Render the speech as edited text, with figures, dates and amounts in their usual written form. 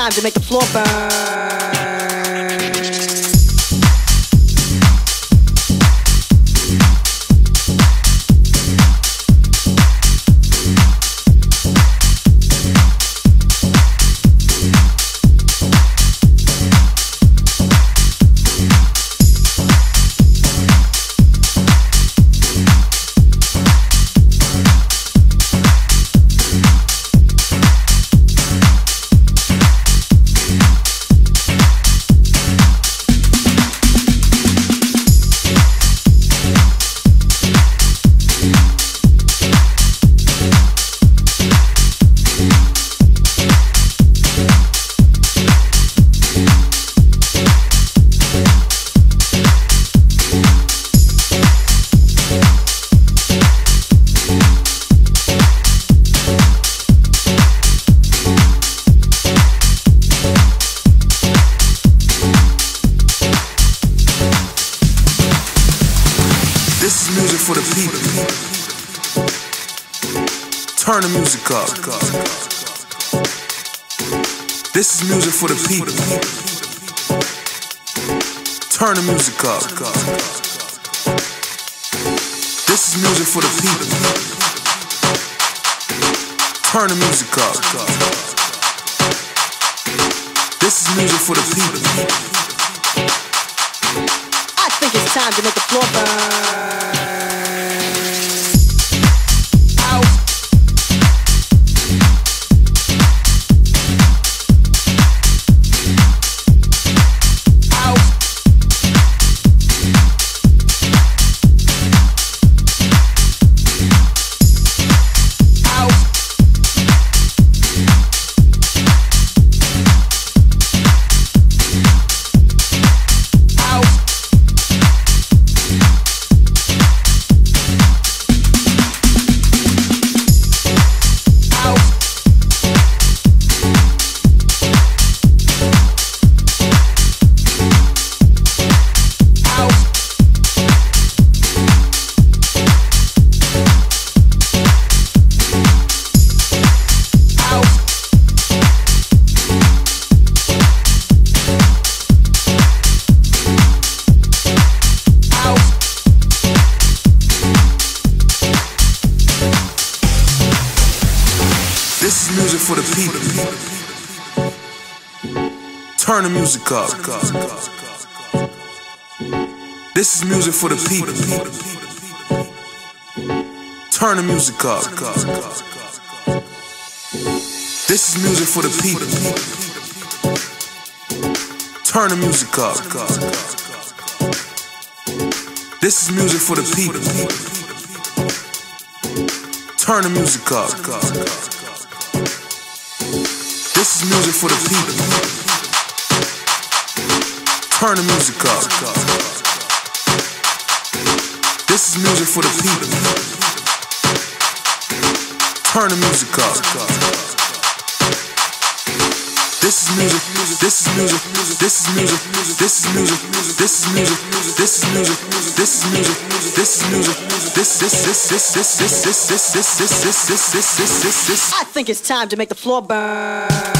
time to make the floor burn. Turn the music up. This is music for the people. Turn the music up. This is music for the people. Turn the music up. This is music for the people. I think it's time to make the floor burn. For the people. Turn the music up. This is music for the people. Turn the music up. This is music for the people. Turn the music up. This is music for the people. Turn the music up. This is music for the people. Turn the music up. This is music for the people. Turn the music up. This is music. This is music. This is music. This is music. This is music. This is music. This is music. This is music. I think it's time to make the floor burn.